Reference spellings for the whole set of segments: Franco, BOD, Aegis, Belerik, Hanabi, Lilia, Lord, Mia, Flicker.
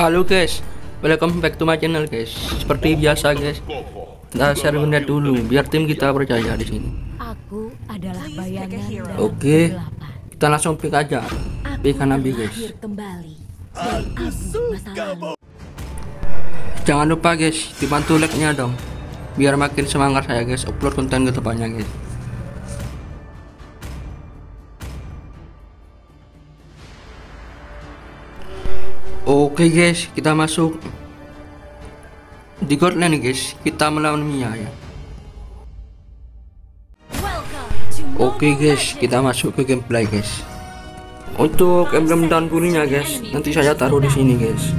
Halo guys, welcome back to my channel guys. Seperti biasa guys, kita share benda dulu biar tim kita percaya di sini. Oke, kita langsung pick aja. Pick Hanabi guys. Jangan lupa guys, dibantu like-nya dong, biar makin semangat saya guys upload konten kedepannya guys. Oke guys, kita masuk di God Lane guys, kita melawan Mia ya. Oke guys, kita masuk ke gameplay guys. Untuk emblem dan kuningnya guys, nanti saya taruh di sini guys.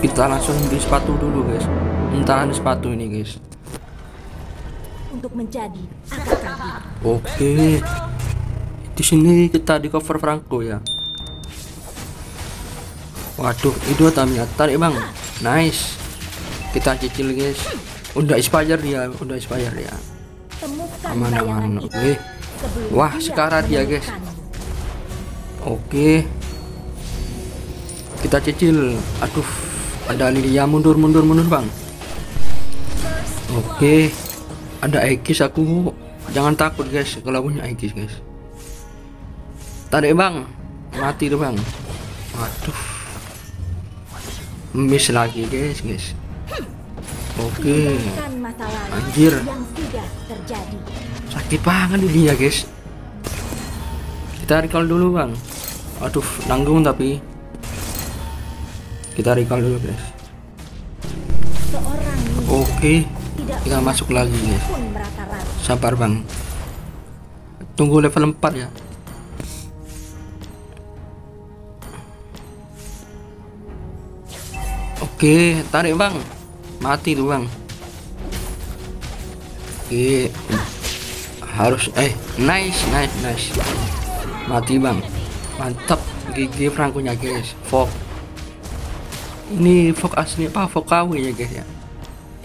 Kita langsung beli sepatu dulu guys, mentahan sepatu ini guys. Oke. Di sini kita di cover Franco ya. Waduh, itu tamia tarik bang. Nice. Kita cicil guys. Udah inspire dia. Aman-aman. Oke. Wah, sekarat dia guys. Oke. Kita cicil. Aduh, ada Lilia mundur bang. Oke. Ada Aegis aku. Jangan takut guys kalau punya Aegis guys. Tarik bang, mati tuh bang. Waduh, miss lagi guys. Oke, anjir, sakit banget ini ya guys. Kita recall dulu bang. Aduh, nanggung tapi kita recall dulu guys. Oke, kita masuk lagi guys. Sabar bang, tunggu level 4 ya. Oke, tarik bang, mati tuh bang. Oke, harus nice, mati bang, mantap gigi Franco-nya guys. Fog ini, fog asli apa fog KW ya guys ya.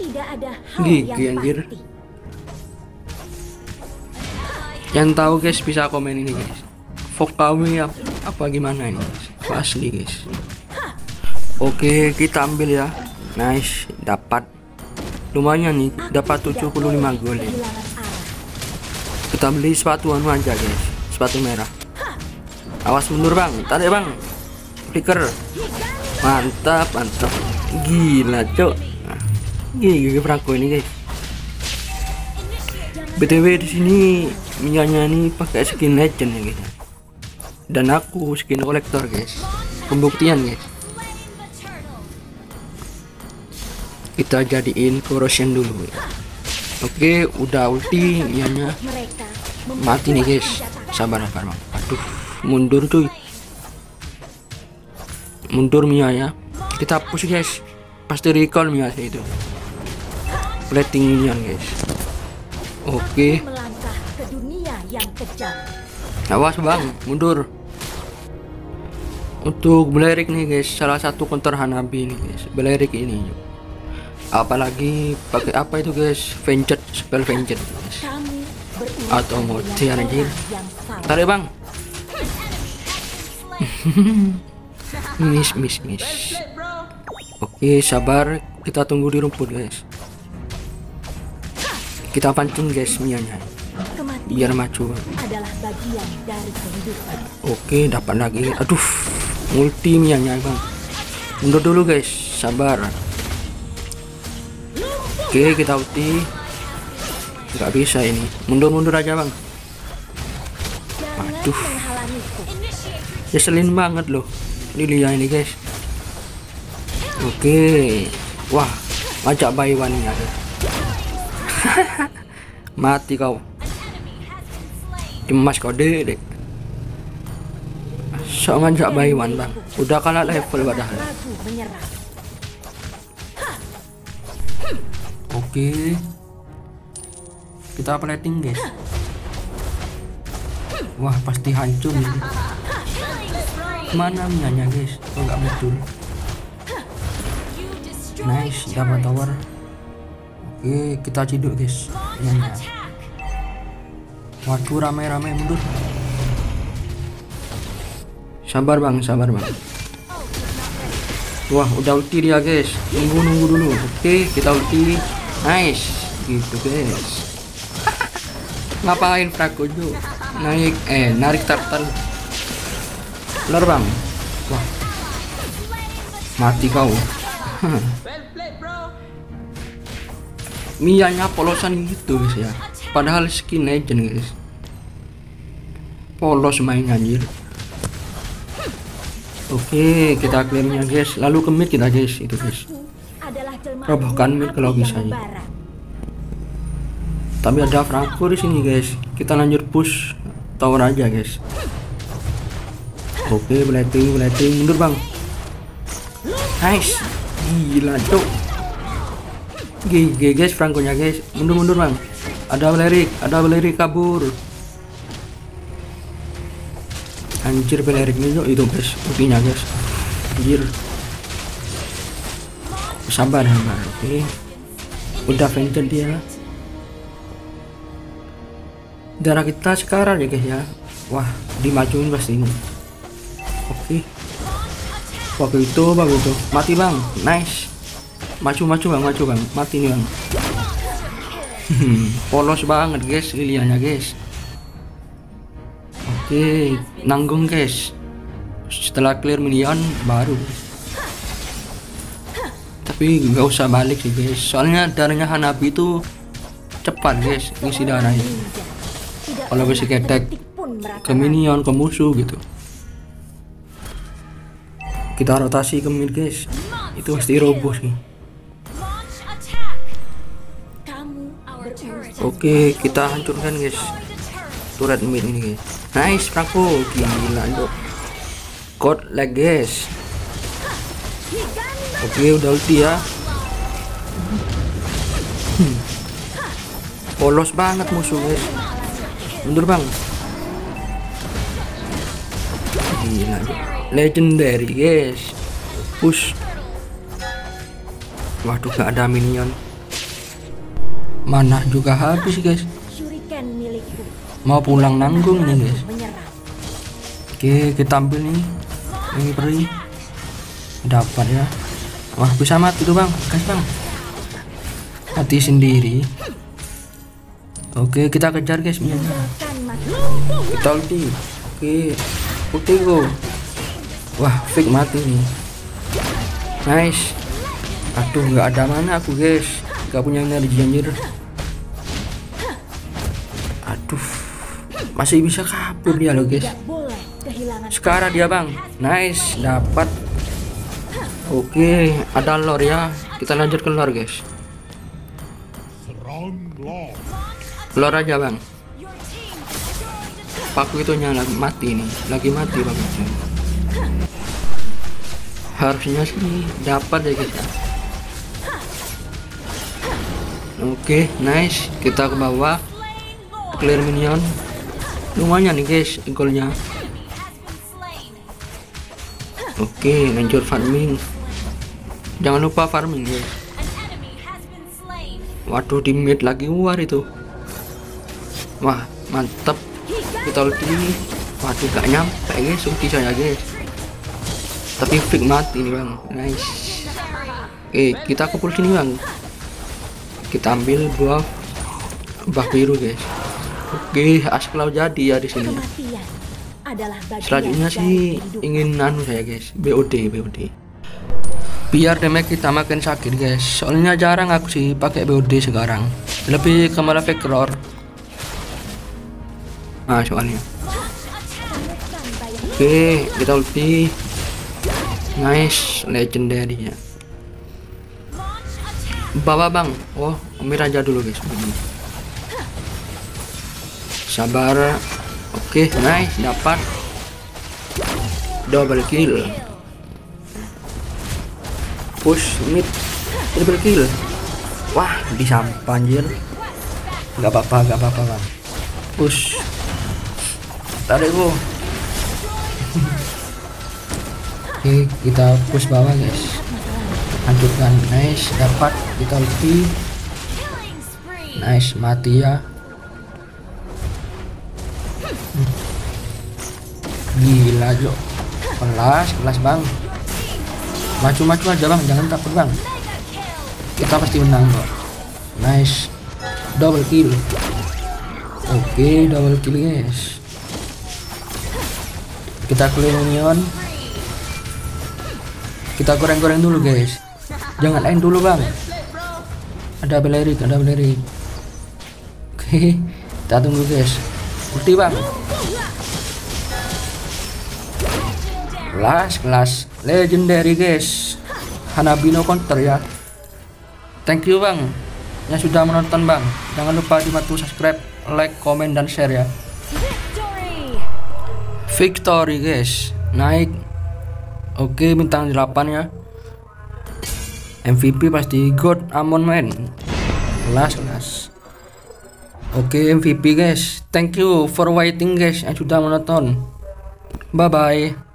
Tidak ada gigi anjir. Yang tahu guys bisa komen ini guys, fog KW apa gimana ini guys, fog asli guys. Oke, kita ambil ya. Nice, dapat lumayan nih, dapat 75 gold ya. Kita beli sepatu anu aja guys, sepatu merah. Awas mundur bang, tarik bang, Flicker. Mantap, gila cok, gigi Franco ini guys. BTW di sini Mia-nya nih pakai skin legend ya guys, dan aku skin kolektor guys, pembuktian guys. Kita jadiin corrosion dulu. Oke, udah ulti Mianya. Mati nih guys. Sabar bang. Aduh, mundur tuh. Mundur Mia ya. Kita push guys. Pasti recall Mia itu. Plating Mia guys. Oke. Awas bang, mundur. Untuk Belerik nih guys, salah satu counter Hanabi nih guys. Belerik ini. Apalagi pakai apa itu guys, vengeance, spell vengeance guys, atau mode anjir. Tarik bang. miss. Oke, sabar, kita tunggu di rumput guys. Kita pancing guys Mianya biar maju. Oke, dapat lagi. Aduh, multi Mianya bang. Mundur dulu guys, sabar. Oke, kita ulti. Nggak bisa ini, mundur aja bang. Aduh, ngeselin banget loh Lilia ini guys. Oke, wah, ngajak bayi wanita. Mati kau, cemas kau dedek. So ngajak bayi wanita, udah kalah level padahal. Oke, kita plating guys. Wah, pasti hancur ini. Mana Mianya guys? Oh, nggak muncul. Nice, dapat tower. Oke, kita ciduk guys Mianya. Waduh, rame-rame mundur. Sabar bang, sabar bang. Wah, udah ulti dia guys. Nunggu dulu. Oke, kita ulti. Nice. Gitu guys. Ngapain Franco juga? Narik tartan. Bener bang. Wah. Mati kau. Mia-nya polosan gitu guys ya. Padahal skin legend guys. Polos main anjir. Oke, kita clearnya guys. Lalu ke mid kita guys, itu guys. Robohkan mid kalau bisa nih. Tapi ada Franco di sini guys. Kita lanjut push tower aja guys. Oke, beleting mundur bang. Nice. Gila tuh. GG guys, Franco-nya guys. Mundur bang. Ada Belerik kabur. Anjir, Belerik itu guys, ultinya guys. Anjir. Sabar. Oke. Udah vented dia. Darah kita sekarang ya guys ya. Wah, dimajuin pasti ini. Oke. Waktu itu bagus tuh. Mati bang. Nice. Maju bang, mati nih bang. Polos banget guys, Lilianya guys. Oke, nanggung guys. Setelah clear minion baru. Tapi nggak usah balik sih guys, soalnya darahnya Hanabi itu cepat guys, ngisi darahnya. Kalau bisa ketek ke minion, ke musuh gitu. Kita rotasi ke mid guys, itu pasti roboh sih. Oke, kita hancurkan guys turret mid ini guys. Nice Franco, gila dok. God lag guys. Oke, udah ulti ya. Polos banget musuh guys. Mundur bang. Gila dok. Legendary guys. Push. Waduh, gak ada minion. Mana juga habis guys, mau pulang nanggung nih guys. Oke, kita ambil nih ini peri, dapat ya. Wah, bisa mati tuh bang guys, bang mati sendiri. Oke, kita kejar guys, kita ulti. Oke go. Wah, fake mati nih. Nice. Aduh, nggak ada mana aku guys, gak punya energi anjir. Aduh, masih bisa kabur dia loh guys. Sekarang dia bang. Nice, dapat. Oke, ada Lord ya. Kita lanjut ke Lord guys. Lord aja bang. Paku itunya lagi mati bang. Harusnya sih dapat ya guys. Oke, nice. Kita ke bawah, clear minion. Lumayan nih guys golnya. Oke, lanjut farming. Jangan lupa farming guys. Waduh, di mid lagi war itu. Wah, mantep. Kita ulti. Waduh, gak nyampe guys ulti saya guys. Tapi fake mati nih bang. Nice. Oke, kita ke pool sini bang. Kita ambil buah biru guys. Oke, asplau jadi ya di sini. Selanjutnya sih ingin nano saya guys, BOD. Biar damage kita makin sakit guys. Soalnya jarang aku sih pakai BOD sekarang. Lebih ke malah Flicker. Nah, soalnya. Oke, kita ulti. Nice, legendary ya. Bawa bang. Oh, Omir aja dulu guys. Sabar. Oke, nice, dapat. Double kill. Push mid. Double kill. Wah, disampah anjir. Gak apa-apa bang. Push. Tarik gua. Oke, kita push bawah guys. Hancurkan, nice, dapat. Kita ulti. Nice, mati ya. Gila jo. 11 bang, maju aja bang, jangan takut bang, kita pasti menang bro. Nice, double kill. Oke, double kill guys, kita clear minion, kita goreng-goreng dulu guys, jangan end dulu bang. Ada Belerik, ada Belerik. Oke, kita tunggu guys, ulti bang. Kelas legendary guys, Hanabi no counter ya. Thank you bang yang sudah menonton bang, jangan lupa dibantu subscribe, like, komen, dan share ya. Victory guys, naik. Oke, bintang 8 ya, MVP pasti god amon man. Kelas oke, MVP guys. Thank you for waiting guys yang sudah menonton, bye bye.